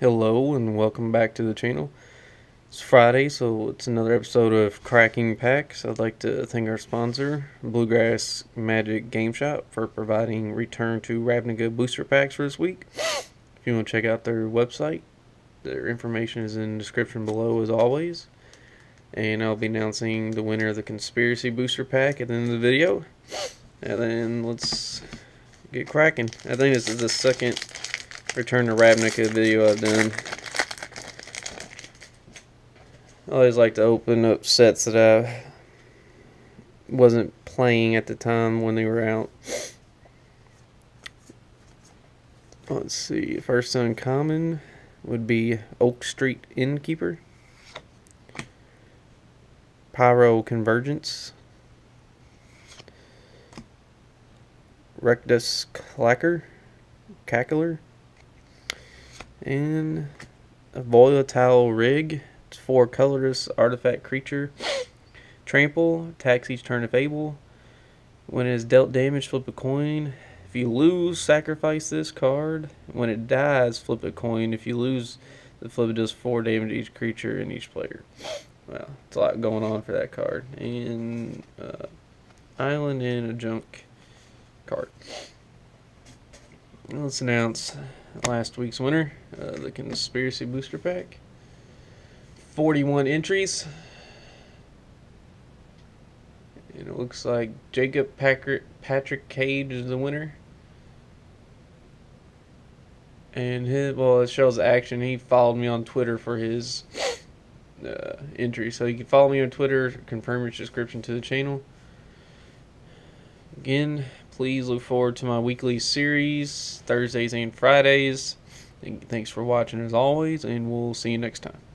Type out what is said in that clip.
Hello and welcome back to the channel. It's Friday, so it's another episode of Cracking Packs. I'd like to thank our sponsor, Bluegrass Magic Game Shop, for providing Return to Ravnica booster packs for this week. If you want to check out their website, their information is in the description below as always. And I'll be announcing the winner of the Conspiracy Booster Pack at the end of the video. And then let's get cracking. I think this is the second Return to Ravnica video I've done. I always like to open up sets that I wasn't playing at the time when they were out. Let's see, first uncommon would be Oak Street Innkeeper, Pyro Convergence, Rectus Clacker, Cackler, and a volatile rig. It's 4 colorless artifact creature. Trample, attacks each turn if able. When it is dealt damage, flip a coin. If you lose, sacrifice this card. When it dies, flip a coin. If you lose, the flip does 4 damage to each creature and each player. Wow, it's a lot going on for that card. And island and a junk card. Let's announce last week's winner, the Conspiracy Booster Pack. 41 entries. And it looks like Jacob Patrick Cage is the winner. And his, well, it shows action. He followed me on Twitter for his entry. So you can follow me on Twitter, confirm your subscription to the channel. Again, please look forward to my weekly series, Thursdays and Fridays. And thanks for watching as always, and we'll see you next time.